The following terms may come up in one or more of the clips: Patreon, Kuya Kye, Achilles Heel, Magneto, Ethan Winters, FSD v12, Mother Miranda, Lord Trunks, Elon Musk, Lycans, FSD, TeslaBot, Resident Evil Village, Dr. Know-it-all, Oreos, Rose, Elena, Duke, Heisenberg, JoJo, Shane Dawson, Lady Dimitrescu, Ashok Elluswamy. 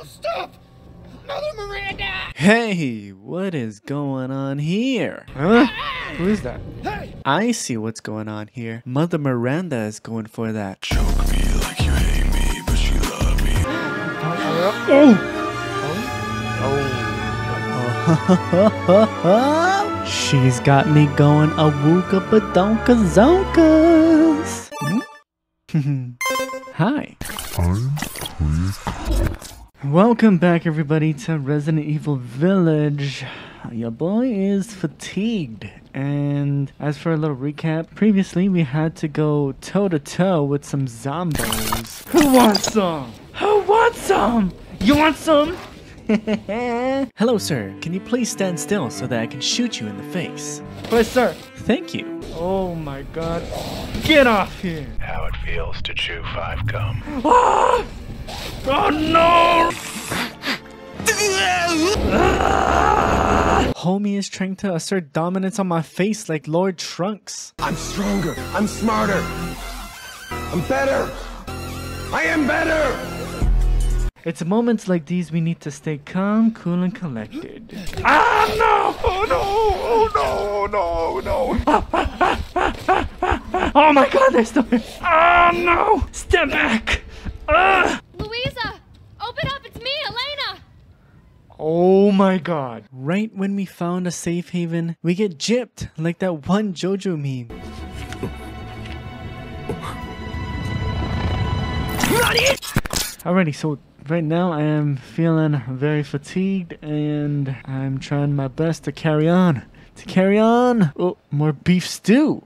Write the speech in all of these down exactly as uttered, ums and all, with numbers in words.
Oh, stop! Mother Miranda! Hey, what is going on here? Huh? Who is that? Hey! I see what's going on here. Mother Miranda is going for that. Choke me like you hate me, but you love me. Oh! Oh! She's got me going a wooka badonka zonkas. Hi. Welcome back, everybody, to Resident Evil Village. Your boy is fatigued, and as for a little recap, previously we had to go toe-to-toe with some zombies. Who wants some? Who wants some? You want some? Hello, sir. Can you please stand still so that I can shoot you in the face? Yes, sir. Thank you. Oh my god. Get off here. How it feels to chew five gum. Ah! Oh no! Ah! Homie is trying to assert dominance on my face like Lord Trunks. I'm stronger. I'm smarter. I'm better. I am better. It's moments like these we need to stay calm, cool, and collected. Ah, no! Oh, no! Oh, no, no, no! Ah, ah, ah, ah, ah, ah. Oh, my God, they're still here! Ah, no! Step back! Ah. Louisa! Open up! It's me, Elena! Oh, my God. Right when we found a safe haven, we get gypped like that one JoJo meme. Not it! Alrighty, so... right now I am feeling very fatigued and I'm trying my best to carry on. To carry on! Oh, more beef stew!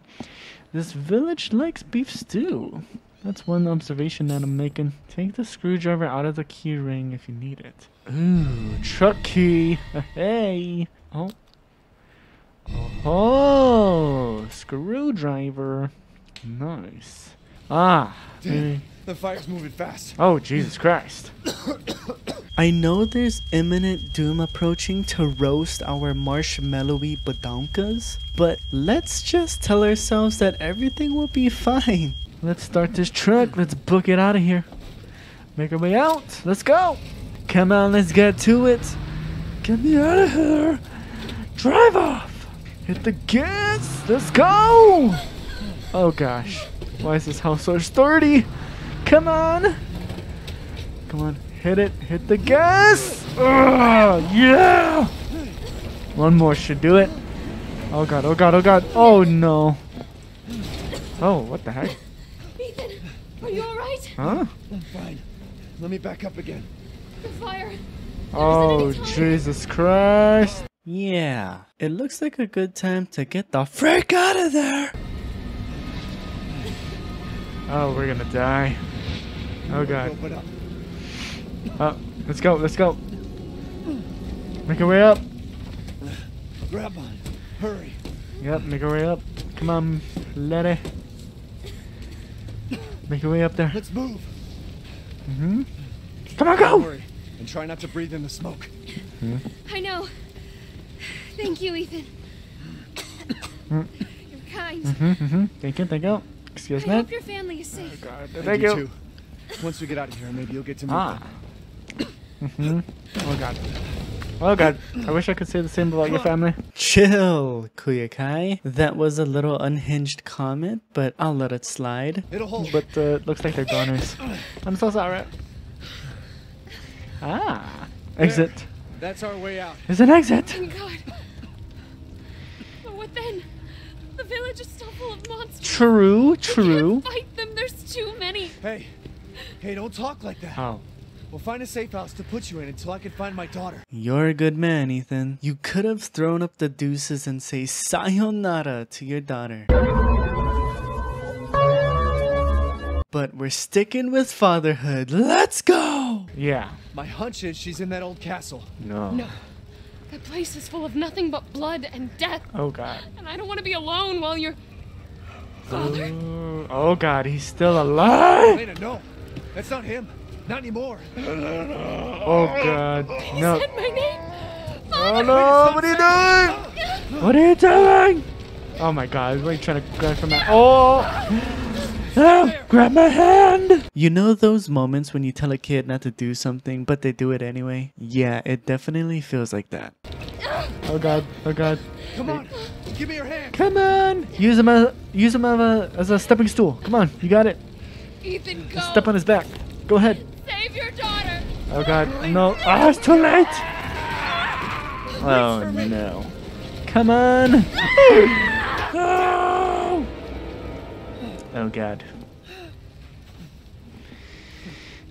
This village likes beef stew. That's one observation that I'm making. Take the screwdriver out of the key ring if you need it. Ooh, truck key! Hey! Oh. Oh! Screwdriver. Nice. Ah! Dude, the fire's moving fast. Oh, Jesus Christ. I know there's imminent doom approaching to roast our marshmallowy badonkas, but let's just tell ourselves that everything will be fine. Let's start this truck. Let's book it out of here. Make our way out. Let's go. Come on, let's get to it. Get me out of here. Drive off. Hit the gas. Let's go. Oh, gosh. Why is this house so sturdy? Come on! Come on, hit it, hit the gas! Ugh, yeah! One more should do it. Oh god, oh god, oh god, oh no. Oh, what the heck? Ethan, are you alright? Huh? I'm fine. Let me back up again. The fire. There oh, Jesus Christ. Yeah, it looks like a good time to get the frick out of there! Oh, we're gonna die. Oh god. Oh, let's go, let's go. Make our way up. Grab on. Hurry. Yep, make our way up. Come on, lady. Make our way up there. Let's move. Mm-hmm. Come on, go! Don't worry. And try not to breathe in the smoke. Hmm? I know. Thank you, Ethan. You're kind. Mm-hmm, mm-hmm. Thank you, thank you. Excuse me? I hope your family is safe. Oh, God. Thank you. Too. Once we get out of here, maybe you'll get to me. Ah. Mm-hmm. Oh, God. Oh, God. I wish I could say the same about your family. Chill, Kuya Kye. That was a little unhinged comment, but I'll let it slide. It'll hold. But uh, it looks like they're goners. I'm so sorry. Ah. Exit. There. That's our way out. There's an exit. Oh, God. But what then? The village is still full of monsters. True, true. We can't fight them. There's too many. Hey, hey, don't talk like that. Oh. We'll find a safe house to put you in until I can find my daughter. You're a good man, Ethan. You could have thrown up the deuces and say sayonara to your daughter. But we're sticking with fatherhood. Let's go. Yeah. My hunch is she's in that old castle. No. No. The place is full of nothing but blood and death. Oh, God. And I don't want to be alone while you're... Father? Ooh, oh, God. He's still alive? Elena, no. That's not him. Not anymore. Oh, God. He no. said my name. Father. Oh, no. What are you doing? What are you doing? Oh, my God. Why are you trying to grab from that? Oh. Ah, grab my hand! You know those moments when you tell a kid not to do something, but they do it anyway? Yeah, it definitely feels like that. Oh god, oh god. Come on, give me your hand! Come on! Use him as, use him as a, as a stepping stool. Come on, you got it. Ethan, go! Step on his back. Go ahead. Save your daughter! Oh god, no. Ah, oh, it's too late! Oh no. Come on! Oh! Oh god.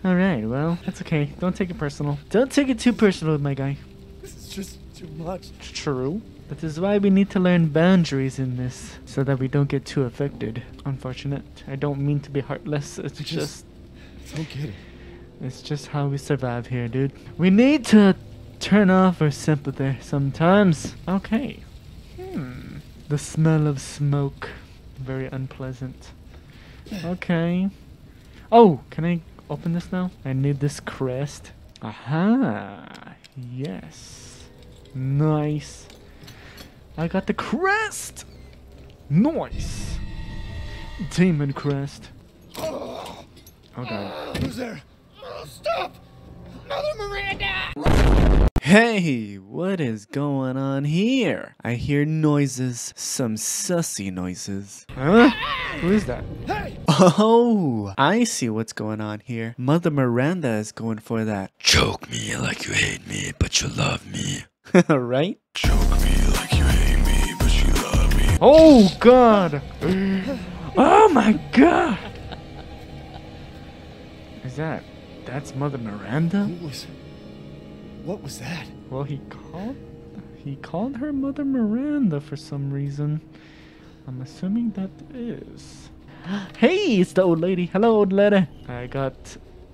Alright, well, that's okay. Don't take it personal. Don't take it too personal, my guy. This is just too much. True. That is why we need to learn boundaries in this, so that we don't get too affected. Unfortunate. I don't mean to be heartless. It's I just... just don't get it. It's just how we survive here, dude. We need to turn off our sympathy sometimes. Okay. Hmm. The smell of smoke. Very unpleasant. Okay. Oh, can I open this now? I need this crest. Aha. Yes. Nice. I got the crest. Nice. Demon crest. Oh god. Who's there? Stop! Mother Miranda! Hey, what is going on here? I hear noises, some sussy noises. Huh? Who is that? Hey! Oh, I see what's going on here. Mother Miranda is going for that. Choke me like you hate me, but you love me. Right? Choke me like you hate me, but you love me. Oh, God! Oh, my God! Is that... That's Mother Miranda? Who was, what was that? Well, he called he called her Mother Miranda for some reason. I'm assuming that is. Hey, it's the old lady. Hello, old lady. I got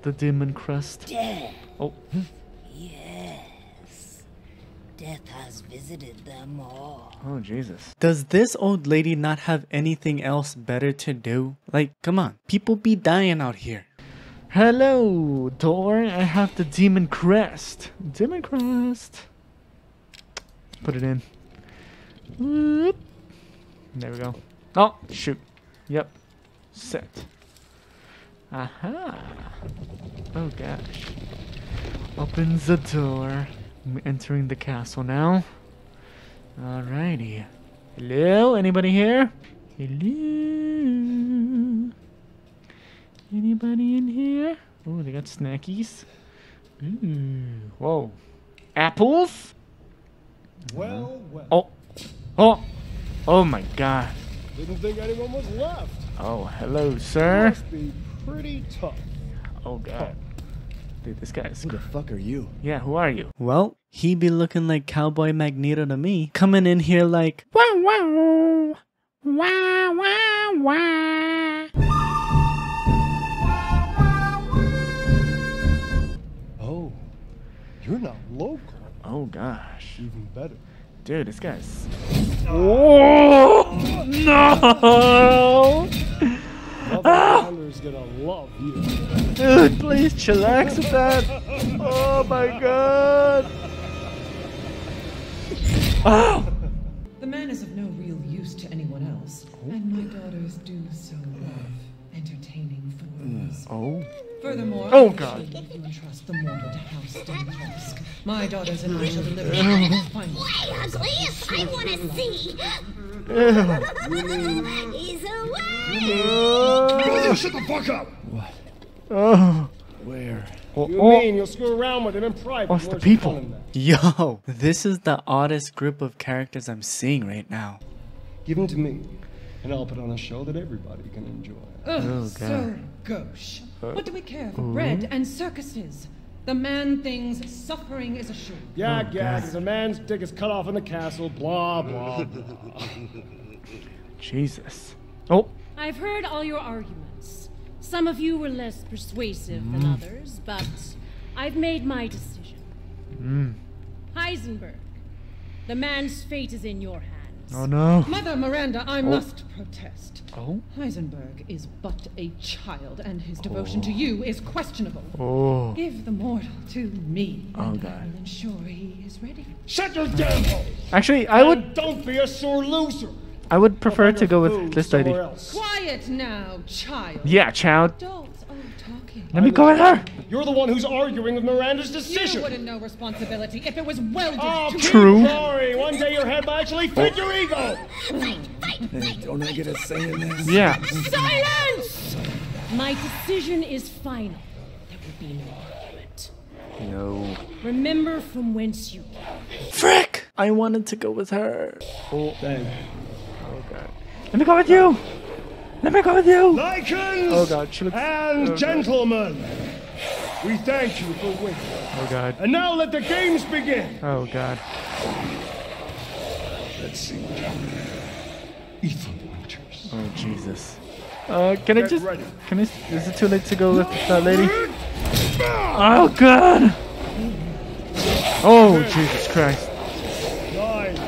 the demon crust. Death. Oh. Yes. Death has visited them all. Oh, Jesus. Does this old lady not have anything else better to do? Like, come on. People be dying out here. Hello, door. I have the demon crest. Demon crest. Put it in. Oop. There we go. Oh, shoot. Yep. Set. Aha. Oh, gosh. Opens the door. I'm entering the castle now. Alrighty. Hello? Anybody here? Hello? Anybody in here? Oh, they got snackies. Ooh, whoa. Apples? Well, well. Oh, oh, oh my God. Didn't think anyone was left. Oh, hello, sir. Must be pretty tough. Oh God. Dude, this guy's good. Who the fuck are you? Yeah, who are you? Well, he be looking like Cowboy Magneto to me. Coming in here like, wow, wow, wow, wow, wow. You're not local. Oh gosh. Even better. Dude, this guy's... Oh, oh no! Ah. Gonna love you. Dude, please chillax with that. Oh my God. Oh. The man is of no real use to anyone else. Oh. And my daughters do so love entertaining forms. Oh. Furthermore, oh God! You entrust the mortal to House Dimitrescu. My daughters and I shall deliver the final. Wait, please! I want to see. He's away. Oh, shut the fuck up! What? Oh, where? You mean you'll screw around with him in private? What's the people? Yo, this is the oddest group of characters I'm seeing right now. Give him to me, and I'll put on a show that everybody can enjoy. Ugh, oh, God. So gauche. What do we care for bread and circuses? The man thinks suffering is assured. Yeah, oh, yeah, because a man's dick is cut off in the castle, blah, blah, blah. Jesus. Oh. I've heard all your arguments. Some of you were less persuasive mm. than others, but I've made my decision. Mm. Heisenberg, the man's fate is in your hands. Oh no. Mother Miranda, I oh. must protest. Oh? Heisenberg is but a child, and his devotion oh. to you is questionable. Oh. Give the mortal to me, oh, and God. I will ensure he is ready. Shut your damn hole! Actually, I would... And don't be a sore loser! I would prefer to go with this lady. Quiet now, child. Yeah, child. Adults aren't talking. Let me go with her. You're the one who's arguing with Miranda's decision. You wouldn't know responsibility if it was welded oh, to you. True. Sorry. One day your head might actually fit your ego. Fight, fight, fight, Don't fight, I get a say in this? Yeah. Silence! My decision is final. There will be no argument. No. Remember from whence you came. Frick! I wanted to go with her. Oh, dang. Let me go with you! Let me go with you! Lycans oh God, she looks... and oh gentlemen, God. We thank you for waiting. Oh God. And now let the games begin! Oh God. Let's see what happened. Ethan Winters. Oh Jesus. Uh, can Get I just... ready. Can I... Is it too late to go with that lady? Oh God! Oh Jesus Christ.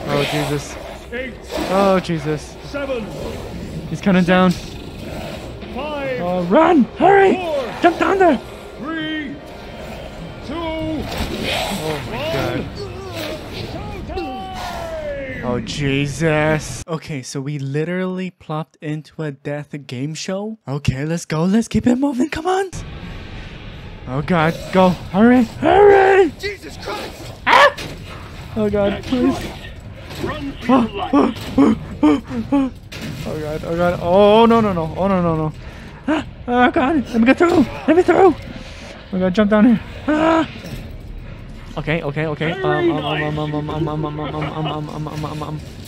Oh Jesus. Oh Jesus. Seven, He's counting six, down. Five, oh, run! Hurry! Four, Jump down there! Three, two, oh my one. God. Oh, Jesus. Okay, so we literally plopped into a death game show. Okay, let's go. Let's keep it moving. Come on. Oh, God. Go. Hurry. Hurry! Jesus Christ! Ah! Oh, God. Please. Run for your life. Oh God, oh God, oh no, no, no, oh no, no, no. Ah, oh God, let me get through, let me through. Oh God, jump down here. Ah. Okay, okay, okay. Oh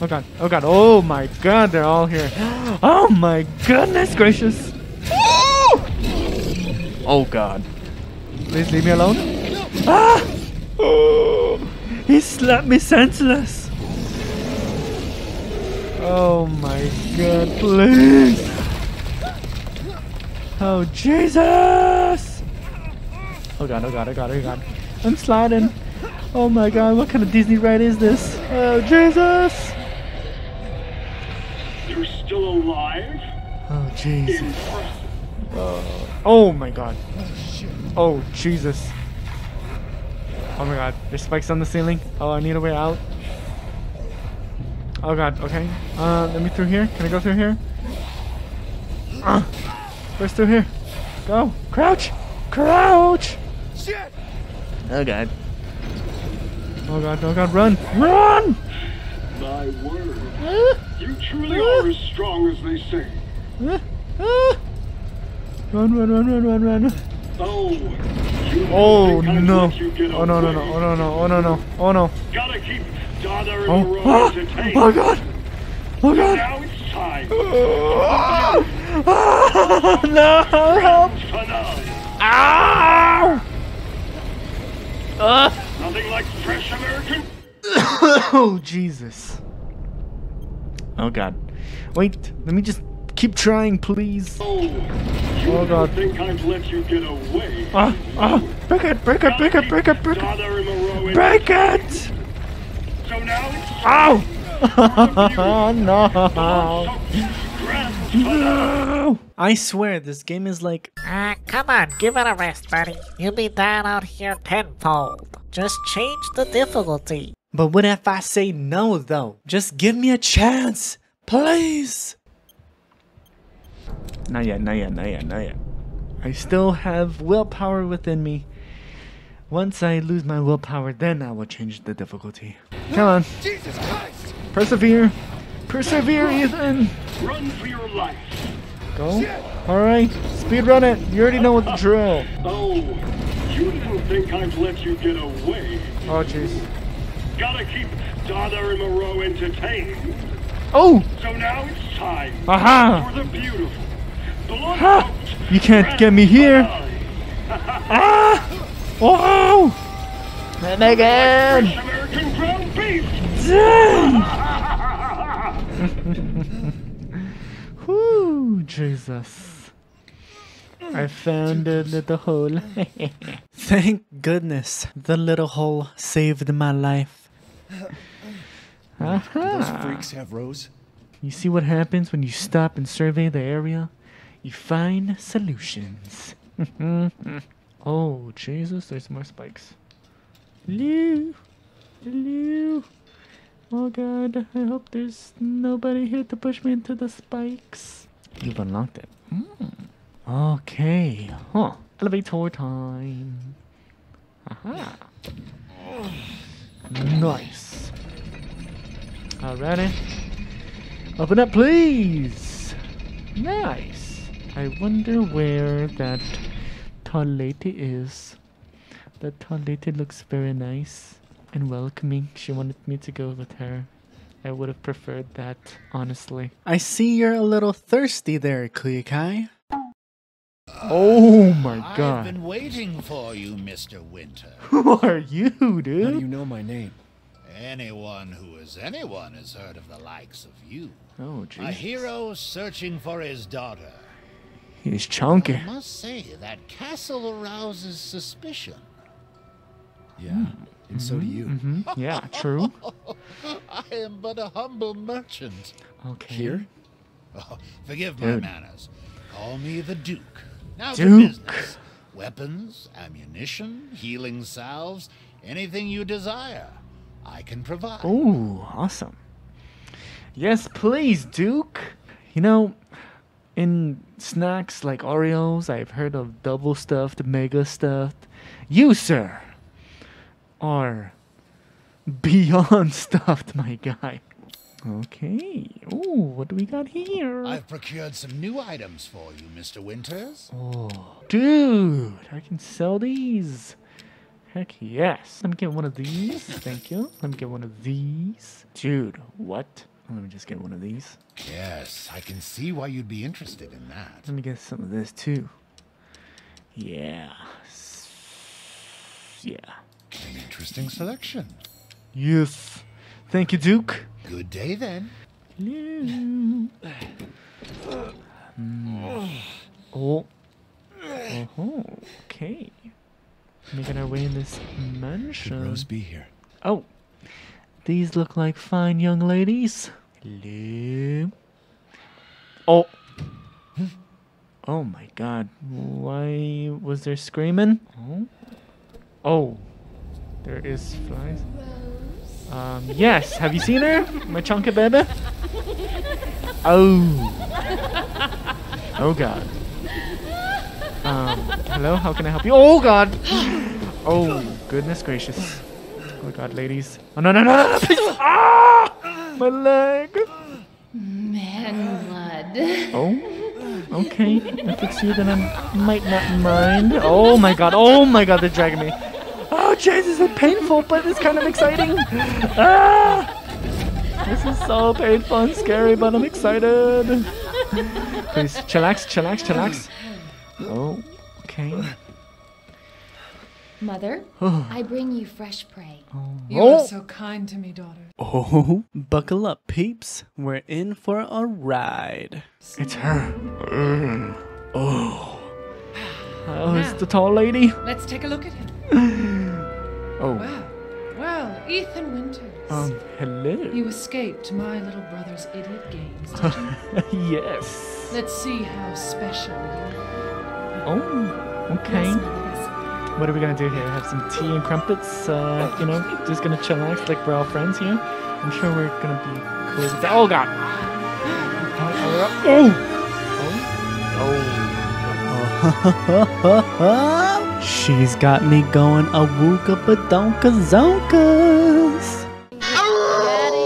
God, oh God, oh my God, they're all here. Oh my goodness gracious. Oh God. Please leave me alone. Ah! Oh, he slapped me senseless. Oh my God, please! Oh Jesus! Oh God, oh God, oh God, oh God. I'm sliding. Oh my God, what kind of Disney ride is this? Oh Jesus! You're still alive? Oh Jesus. Oh, oh my God. Oh Jesus. Oh my God, there's spikes on the ceiling. Oh, I need a way out. Oh God, okay. Uh, let me through here. Can I go through here? Uh, where's through here? Go. Crouch! Crouch! Shit! Oh God. Oh God, oh God, run! Run! My word. Uh, you truly uh, are as strong as they say. Uh, uh. Run, run, run, run, run, run. Oh, oh no. Oh no, no, no, oh no, no, oh no, no, oh no. Gotta keep Oh. Ah. oh God! Oh God! Now it's time. Oh. Oh. Oh. No! Help! Ow! Uh. Nothing like fresh American. Oh Jesus! Oh God! Wait, let me just keep trying, please. Oh, oh God! I think I've let you get away. Ah! Ah! Break it! Break it! Break it! Break it! Break it! Break it! So now it's Ow! No. No! I swear this game is like Ah, uh, come on, give it a rest, buddy. You'll be down out here tenfold. Just change the difficulty. But what if I say no though? Just give me a chance, please. Not yet, not yet, not yet, not yet. I still have willpower within me. Once I lose my willpower, then I will change the difficulty. Come on. Jesus Christ! Persevere. Persevere, Ethan. Run for your life. Go. Alright. Speed run it. You already know what the drill. Oh, you didn't think I'd let you get away. Oh, jeez. Gotta keep Donna and Moreau entertained. Oh! So now it's time Aha. for the beautiful. The ha. You can't get me here. Ah! Oh! And again! Whoo, Jesus. I found a little hole. Thank goodness the little hole saved my life. Aha. Those freaks have Rose. You see what happens when you stop and survey the area? You find solutions. Oh, Jesus, there's more spikes. Hello. Hello. Oh god, I hope there's nobody here to push me into the spikes. You've unlocked it. Mm. Okay, huh. Elevator time. Aha. Nice. Alrighty. Open up, please. Nice. I wonder where that tall lady is. That tall lady looks very nice and welcoming. She wanted me to go with her. I would have preferred that, honestly. I see you're a little thirsty there, Kuya Kye. Oh my god. I've been waiting for you, Mister Winter. Who are you, dude? How do you know my name? Anyone who is anyone has heard of the likes of you. Oh, jeez. A hero searching for his daughter. He's chunky. I must say, that castle arouses suspicion. Yeah. Mm. And so do you. Mm-hmm. Yeah, true. I am but a humble merchant. Okay. Here? Oh, forgive Dude. my manners. Call me the Duke. Now Duke. To business. Weapons, ammunition, healing salves, anything you desire, I can provide. Oh, awesome. Yes, please, Duke. You know, in snacks like Oreos, I've heard of double stuffed, mega stuffed. You, sir, are beyond stuffed, my guy. Okay. Ooh, what do we got here? I've procured some new items for you, Mister Winters. Oh, dude, I can sell these. Heck yes. Let me get one of these. Thank you. Let me get one of these. Dude, what? Let me just get one of these. Yes, I can see why you'd be interested in that. Let me get some of this too. Yeah. Yeah. An interesting selection. Yes. Thank you, Duke. Good day, then. Hello. Mm. Oh. Oh. Okay. Making our way in this mansion. Should Rose be here? Oh. These look like fine young ladies. Hello. Oh. Oh, my God. Why was there screaming? Oh. Oh. There is flies. Um, yes, have you seen her? My chunky baby? Oh. Oh, God. Um, hello, how can I help you? Oh, God. Oh, goodness gracious. Oh, God, ladies. Oh, no, no, no, no, please. Ah! My leg. Man, blood. Oh, okay. If it's you, then I might not mind. Oh, my God. Oh, my God, they're dragging me. Oh, Jesus, it's painful, but it's kind of exciting. Ah! This is so painful and scary, but I'm excited. Please, chillax, chillax, chillax. Oh, okay. Mother, I bring you fresh prey. Oh. You are so kind to me, daughter. Oh, buckle up, peeps. We're in for a ride. It's her. Oh, oh it's the tall lady. Let's take a look at him. Oh. Well, well, Ethan Winters. Um, hello. You escaped my little brother's idiot games, did you? Yes. Let's see how special you are. Oh, okay. What are we going to do here? Have some tea and crumpets? Uh, you know, just going to chill out like we're all friends here. I'm sure we're going to be cool with that. Oh, God. Oh. Oh. Oh. Oh. She's got me going a wooka badonka zonkas. Daddy,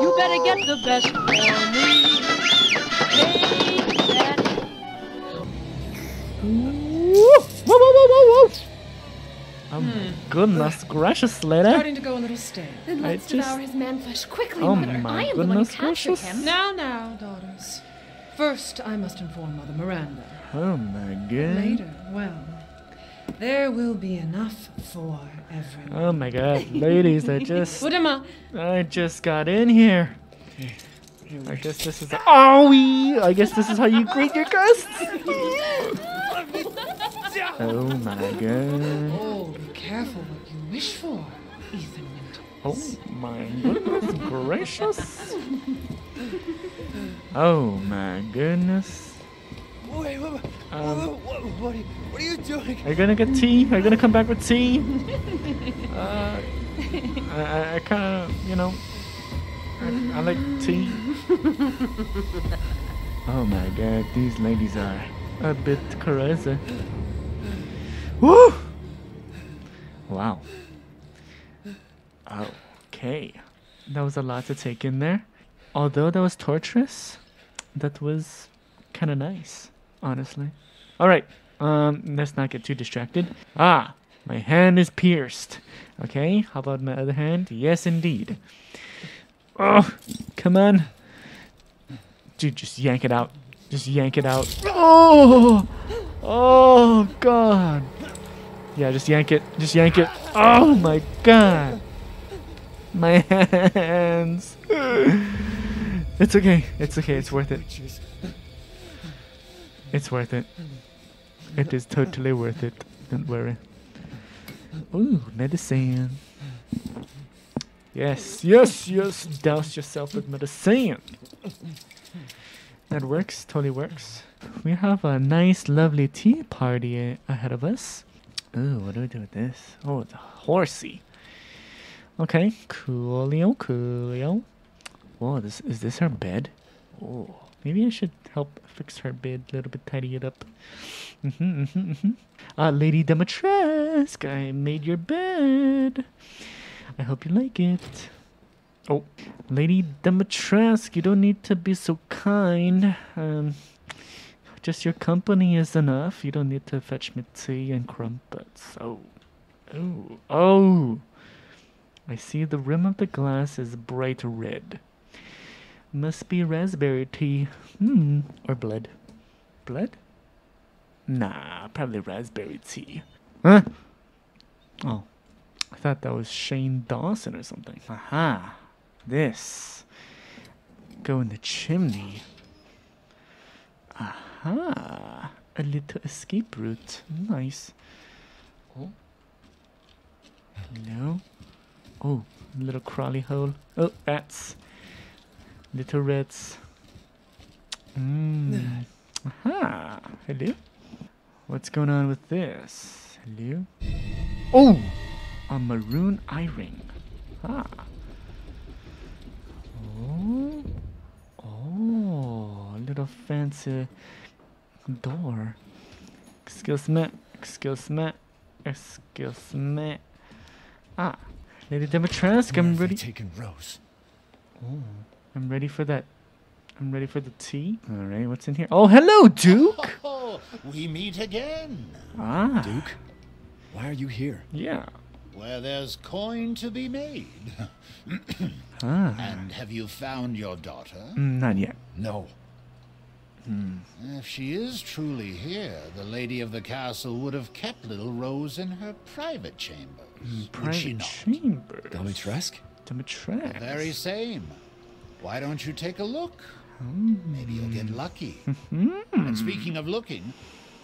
you better get the best for me. Hey, Daddy. Whoa, whoa, whoa, whoa, whoa. Oh hmm. my goodness gracious, lady. Starting to go a little stale. Then let's just... devour his man flesh quickly, oh Mother. My I am the one who captured him. Now, now, daughters. First, I must inform Mother Miranda. Oh my God. Later, well... there will be enough for everyone. Oh my God, ladies! I just, what am I? I just got in here. I guess this is. Owie! I guess this is how you greet your guests. Oh my God! Oh, be careful what you wish for, Ethan Winters. Oh my goodness gracious! Oh my goodness. Wait, wait, wait. Um, what, what, what are you doing? Are you gonna get tea? Are you gonna come back with tea? uh, I, I kind of, you know, I, I like tea. Oh my god, these ladies are a bit crazy. Woo! Wow. Okay. That was a lot to take in there. Although that was torturous, that was kind of nice, honestly. Alright, um, let's not get too distracted. Ah, my hand is pierced. Okay, how about my other hand? Yes, indeed. Oh, come on. Dude, just yank it out. Just yank it out. Oh! Oh, God. Yeah, just yank it. Just yank it. Oh, my God. My hands. It's okay. It's okay. It's worth it. It's worth it. It is totally worth it. Don't worry. Ooh, medicine. Yes, yes, yes. Douse yourself with medicine. That works. Totally works. We have a nice, lovely tea party ahead of us. Ooh, what do we do with this? Oh, it's a horsey. Okay, coolio, coolio. Whoa, this, is this her bed? Oh, maybe I should help fix her bed a little bit, tidy it up. Mm-hmm, mm-hmm, mm-hmm. Uh, Lady Dimitrescu, I made your bed. I hope you like it. Oh, Lady Dimitrescu, you don't need to be so kind. Um, just your company is enough. You don't need to fetch me tea and crumpets. Oh, oh, oh. I see the rim of the glass is bright red. Must be raspberry tea. Hmm. Or blood. Blood? Nah, probably raspberry tea. Huh? Oh. I thought that was Shane Dawson or something. Aha. This. Go in the chimney. Aha. A little escape route. Nice. Oh. Hello? Oh, little crawly hole. Oh, rats. Little rats. Mmm. Aha. Hello? What's going on with this? Hello? Oh! A maroon eye ring. Ah. Oh. Oh. A little fancy door. Excuse me. Excuse me. Excuse me. Ah. Lady Dimitrescu, I'm ready. Taken Rose. Oh, I'm ready for that. I'm ready for the tea. All right, what's in here? Oh, hello, Duke. Oh, we meet again. Ah, Duke. Why are you here? Yeah. Well, there's coin to be made. Ah. And have you found your daughter? Not yet. No. Hmm. If she is truly here, the lady of the castle would have kept little Rose in her private chambers. Mm, private she not? chambers? Dimitrescu? Dimitrescu. The very same. Why don't you take a look? Mm. Maybe you'll get lucky. And speaking of looking,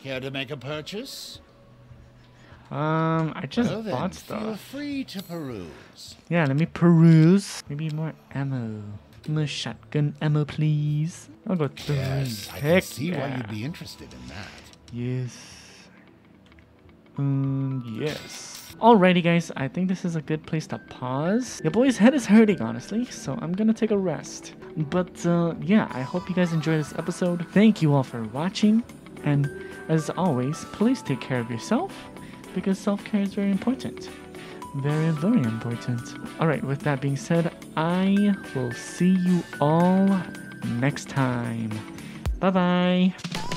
care to make a purchase? Um, I just well, bought then, stuff. Feel free to peruse. Yeah, let me peruse. Maybe more ammo. My shotgun ammo, please. I'll go through. Yes, I can see yeah. why you'd be interested in that. Yes. Um, yes. Alrighty, guys. I think this is a good place to pause. Your boy's head is hurting, honestly, so I'm gonna take a rest. But, uh, yeah, I hope you guys enjoyed this episode. Thank you all for watching. And, as always, please take care of yourself, because self-care is very important. Very, very important. Alright, with that being said, I will see you all next time. Bye-bye.